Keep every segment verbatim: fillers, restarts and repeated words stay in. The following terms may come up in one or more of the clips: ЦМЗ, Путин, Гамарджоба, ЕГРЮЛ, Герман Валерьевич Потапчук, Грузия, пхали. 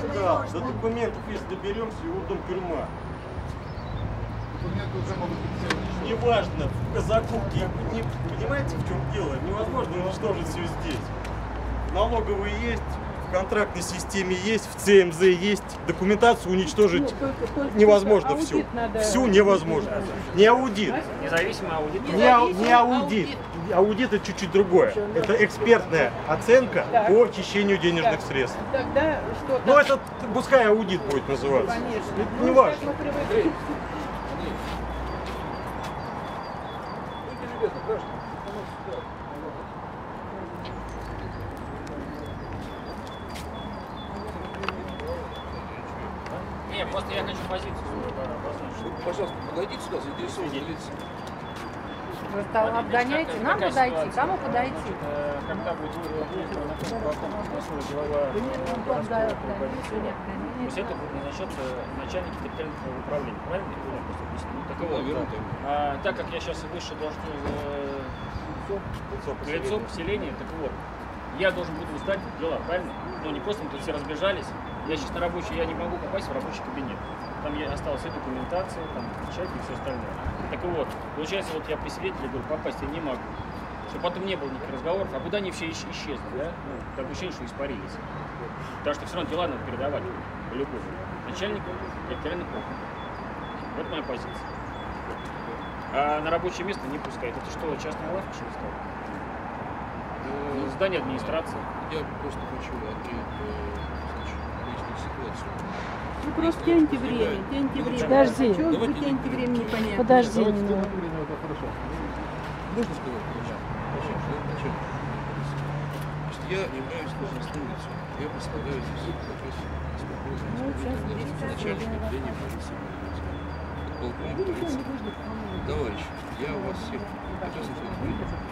накал. До документов, если доберемся, его в дом тюрьма. Документы уже могут быть. Неважно, в Казакухе. Не, понимаете, в чем дело? Невозможно уничтожить все здесь. Налоговые есть, в контрактной системе есть, в ЦМЗ есть. Документацию уничтожить только, только, невозможно только всю. Надо всю невозможно. Надо. Не аудит. Независимый аудит. Не, не аудит. Аудит — это чуть-чуть другое. Это экспертная оценка так. по очищению денежных так. средств. Тогда что? Ну это пускай аудит будет называться. Конечно. Не важно. Не, просто я хочу позицию. Пожалуйста, подойдите сюда, заинтересованные лица. Вы обгоняете, нам подойти, кому подойти? Когда будет то есть это будет назначаться начальники территориального управления, правильно? Так вот, а, так как я сейчас выше должностное лицо поселения, так вот, я должен буду сдать дела, правильно? Но не просто мы тут все разбежались. Я сейчас на рабочий, я не могу попасть в рабочий кабинет. Там я осталась и документация, там печать и все остальное. Так вот, получается, вот я при свидетеле был, попасть я не могу. Чтобы потом не было никаких разговоров, а куда они все исчезли, да? Ну, так ощущение, что испарились. Потому что все равно дела надо передавать по-любому. Начальнику, территориальный пункт. Вот моя позиция. А на рабочее место не пускают. Это что, частная лавка, что ли, стала? Здание администрации. Я просто хочу ответить личную ситуацию. Ну просто тяньте время, тяньте время. Подожди. Чего вы тяньте время, непонятно. Подожди. Давайте тянуть время, это хорошо. Можно сказать? Зачем? Значит, я являюсь должностным лицом. Я представляю здесь профессию исполнительного начальника отделения полиции. Полковник полиции. Товарищ, я вас всех участвую в выборах.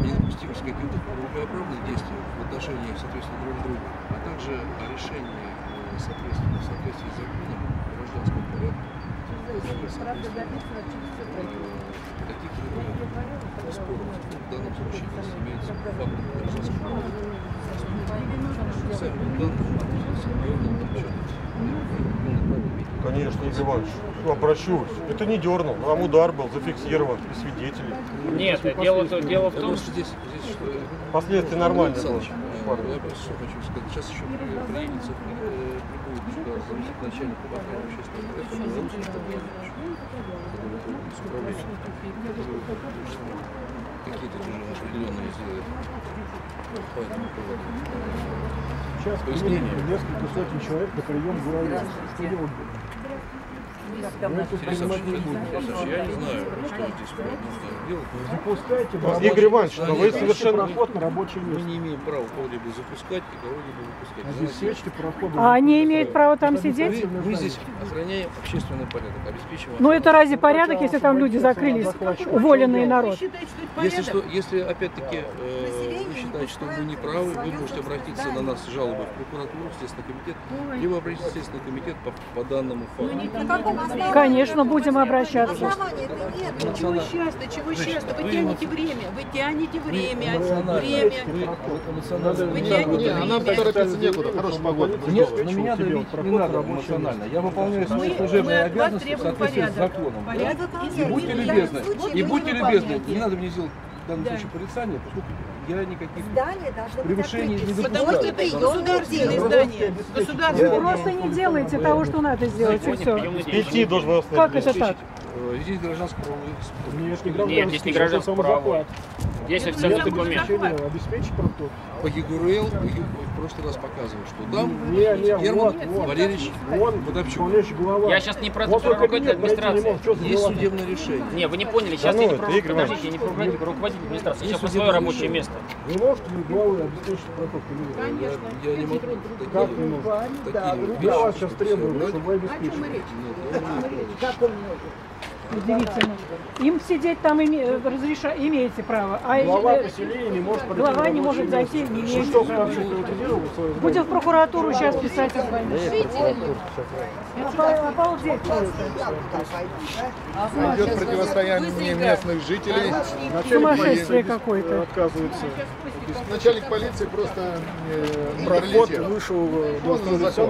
Недопустимо с каким-то правоправным действием в отношении, соответственно, друг друга, а также решение соответственно, в соответствии с законом гражданского порядка, каких-либо споров в данном случае имеется факт гражданского порядка. Сами данные относятся к главному отчету. Конечно, Николай Иванович, обращусь. Это не дернул, вам удар был зафиксирован и свидетели. Нет, дело, дело в том, что здесь, здесь что последствия нормально. Я просто хочу сказать, сейчас еще приедется, прибудет сюда заместитель начальника управления общественного порядка, какие-то уже определенные сейчас несколько сотен человек на прием говорят, что делать я не знаю, что здесь делать. Запускайте, но... Игорь Иванович, но вы совершенно на рабочее место. Мы не имеем права кого-либо запускать и кого-либо выпускать. А, здесь сечки, проходы, а они имеют право там вы, сидеть? Мы, мы здесь охраняем общественный порядок, обеспечиваем. Ну это разве порядок, если там люди закрылись, уволенные народ? Если, что, если опять-таки э, вы считаете, что вы не правы, вы можете обратиться на нас с жалобой в прокуратуру, в Следственный комитет, либо обратиться в Следственный комитет по, по данному факту. Конечно, будем обращаться. Нет, чего сейчас, да чего сейчас, да вы тянете время, вы тянете время, время. Вы тянете время. Нам торопиться некуда, хорошая погода. На меня давить не надо эмоционально. Я выполняю свои служебные обязанности в соответствии с законом. И будьте любезны, и будьте любезны, не надо мне сделать в данном случае порицание, поскольку я никаких превышений не допускаю. Потому что это государственное здание. Государственное. Просто не делайте того, что надо сделать, и все. Как это так? Здесь гражданское право. Нет, здесь не гражданское право. Здесь официальный документ. По ЕГРЮЛ в прошлый раз показывал, что там Герман Валерьевич Потапчук. Я сейчас не про руководителя администрации. Есть судебное решение. Не, вы не поняли. Сейчас я не про руководителя администрации. Сейчас про свое рабочее место. Вы можете главу обеспечить проток? Конечно. Я не могу. Как не могу? Я вас сейчас требую, чтобы вы обеспечили. Как он может? удивительно. Им сидеть там име, разреша, имеете право. А глава э, поселения не может, глава не может зайти, не имеет права. Будем в прокуратуру сейчас писать. Обалдеть. Идет противостояние местных жителей. Сумасшествие какое-то. Отказываются. Начальник полиции просто пролет вышел в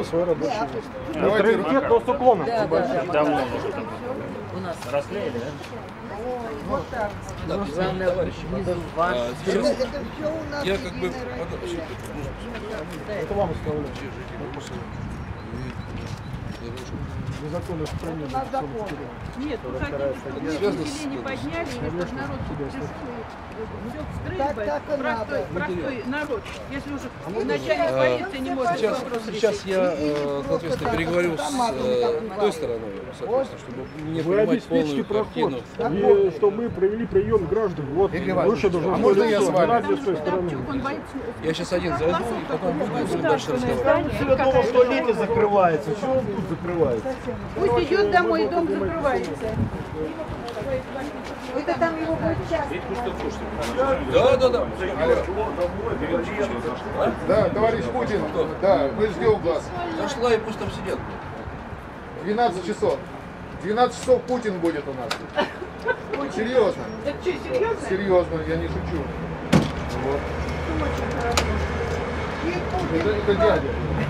свой рабочий место. Приоритет, но с уклоном. Давно уже там. У нас расклеили, да? Да, главное, товарищи. Я как бы... Это вам оставляю. Незаконно устранено. Нет, ну ходили, что не подняли, этот народ тут прессует. Простой народ. Если уже начальник полиции не может... Сейчас я, соответственно, переговорю с той стороной, чтобы не принимать полную картину. И что мы провели прием граждан. Вот, больше должно быть. А можно я с вами? Я сейчас один зайду, и потом будем дальше разговаривать. Все дома сто лет закрывается. Чего он тут закрывается? Пусть идет домой, и дом закрывается. Это там его будет часто. Да, да, да. Да, товарищ Путин, да, мы ждем вас. Зашла и пусть там сидят. двенадцать часов. двенадцать часов Путин будет у нас. Серьезно. Это что, серьезно? Серьезно, я не шучу. Вот. Это дядя.